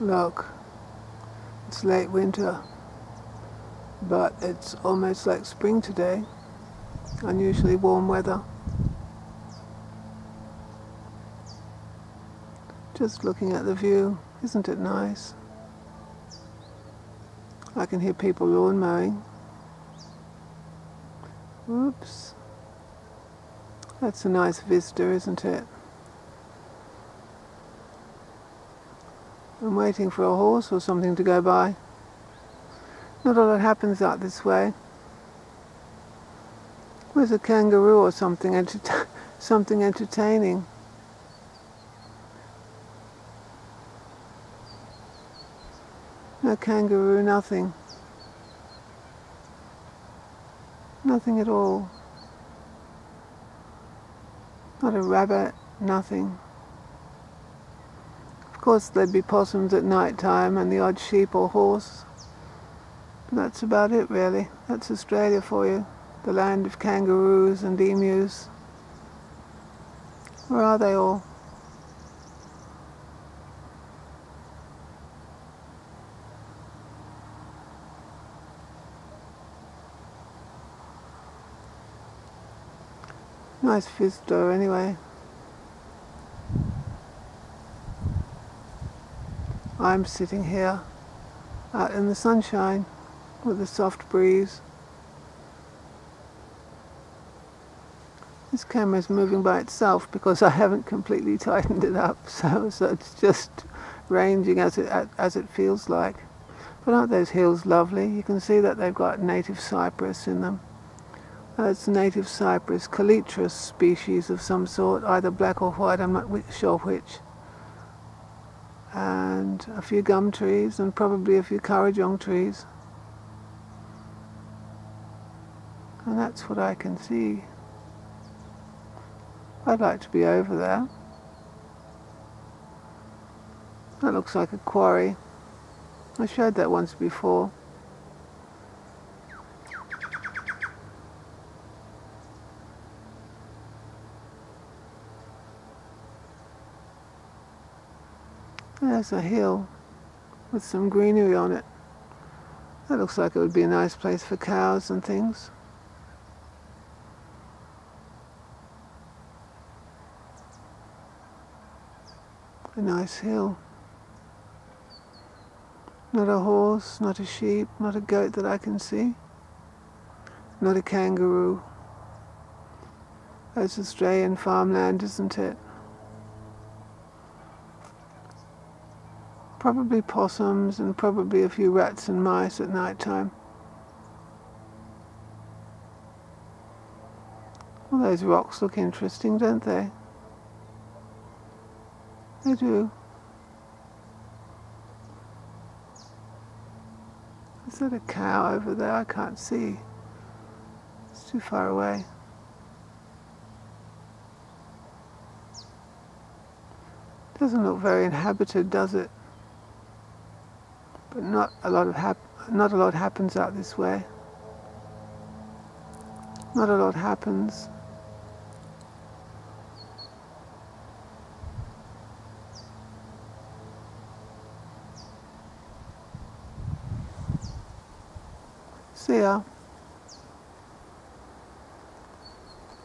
Look, it's late winter, but it's almost like spring today. Unusually warm weather. Just looking at the view, isn't it nice? I can hear people lawn mowing. Oops. That's a nice vista, isn't it? I'm waiting for a horse or something to go by. Not a lot happens out this way. Where's a kangaroo or something, something entertaining? No kangaroo, nothing. Nothing at all. Not a rabbit, nothing. Of course there'd be possums at night time and the odd sheep or horse. But that's about it really. That's Australia for you. The land of kangaroos and emus. Where are they all? Nice visitor anyway. I'm sitting here out in the sunshine with a soft breeze. This camera is moving by itself because I haven't completely tightened it up, so it's just ranging as it feels like. But aren't those hills lovely? You can see that they've got native cypress in them. It's native cypress, callitris species of some sort, either black or white, I'm not sure which. And a few gum trees and probably a few kurrajong trees. And that's what I can see. I'd like to be over there. That looks like a quarry. I showed that once before. There's a hill with some greenery on it. That looks like it would be a nice place for cows and things. A nice hill. Not a horse, not a sheep, not a goat that I can see. Not a kangaroo. That's Australian farmland, isn't it? Probably possums and probably a few rats and mice at night time. Well, those rocks look interesting, don't they? They do. Is that a cow over there? I can't see. It's too far away. Doesn't look very inhabited, does it? But not a lot happens out this way. Not a lot happens. See ya.